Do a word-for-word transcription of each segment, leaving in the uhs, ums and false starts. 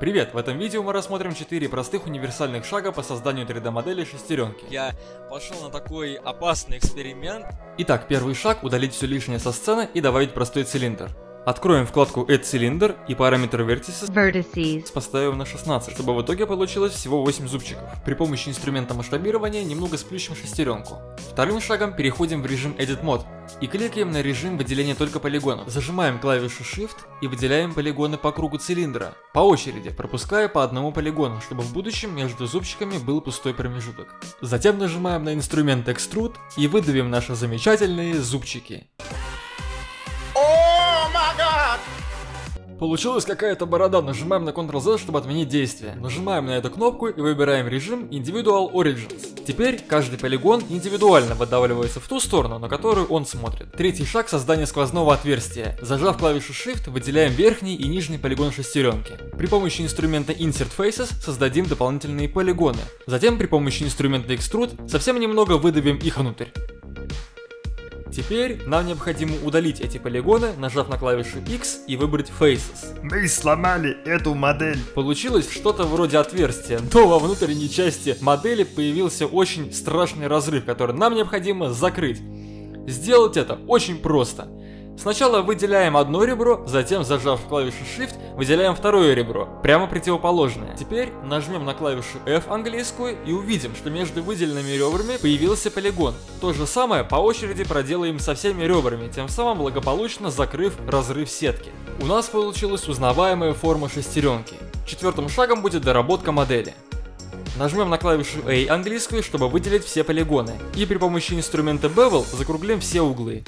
Привет! В этом видео мы рассмотрим четыре простых универсальных шага по созданию три дэ модели шестеренки. Я пошел на такой опасный эксперимент. Итак, первый шаг — удалить все лишнее со сцены и добавить простой цилиндр. Откроем вкладку Add Cylinder и параметр Vertices, Vertices поставим на шестнадцать, чтобы в итоге получилось всего восемь зубчиков. При помощи инструмента масштабирования немного сплющим шестеренку. Вторым шагом переходим в режим Edit Mode и кликаем на режим выделения только полигонов. Зажимаем клавишу Shift и выделяем полигоны по кругу цилиндра, по очереди, пропуская по одному полигону, чтобы в будущем между зубчиками был пустой промежуток. Затем нажимаем на инструмент Extrude и выдавим наши замечательные зубчики. Получилась какая-то борода, нажимаем на Ctrl-Z, чтобы отменить действие. Нажимаем на эту кнопку и выбираем режим Individual Origins. Теперь каждый полигон индивидуально выдавливается в ту сторону, на которую он смотрит. Третий шаг — создание сквозного отверстия. Зажав клавишу Shift, выделяем верхний и нижний полигон шестеренки. При помощи инструмента Insert Faces создадим дополнительные полигоны. Затем при помощи инструмента Extrude совсем немного выдавим их внутрь. Теперь нам необходимо удалить эти полигоны, нажав на клавишу X и выбрать Faces. Мы сломали эту модель. Получилось что-то вроде отверстия, но во внутренней части модели появился очень страшный разрыв, который нам необходимо закрыть. Сделать это очень просто. Сначала выделяем одно ребро, затем, зажав клавишу Shift, выделяем второе ребро, прямо противоположное. Теперь нажмем на клавишу F английскую и увидим, что между выделенными ребрами появился полигон. То же самое по очереди проделаем со всеми ребрами, тем самым благополучно закрыв разрыв сетки. У нас получилась узнаваемая форма шестеренки. Четвертым шагом будет доработка модели. Нажмем на клавишу A английскую, чтобы выделить все полигоны, и при помощи инструмента Bevel закруглим все углы.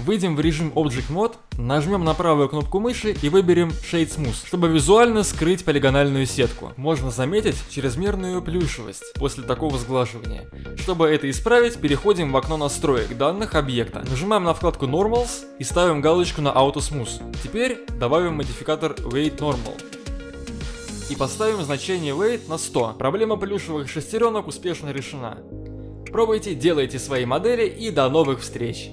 Выйдем в режим Object Mode, нажмем на правую кнопку мыши и выберем Shade Smooth, чтобы визуально скрыть полигональную сетку. Можно заметить чрезмерную плюшевость после такого сглаживания. Чтобы это исправить, переходим в окно настроек данных объекта. Нажимаем на вкладку Normals и ставим галочку на Auto Smooth. Теперь добавим модификатор Weight Normal и поставим значение Weight на сто. Проблема плюшевых шестеренок успешно решена. Пробуйте, делайте свои модели и до новых встреч!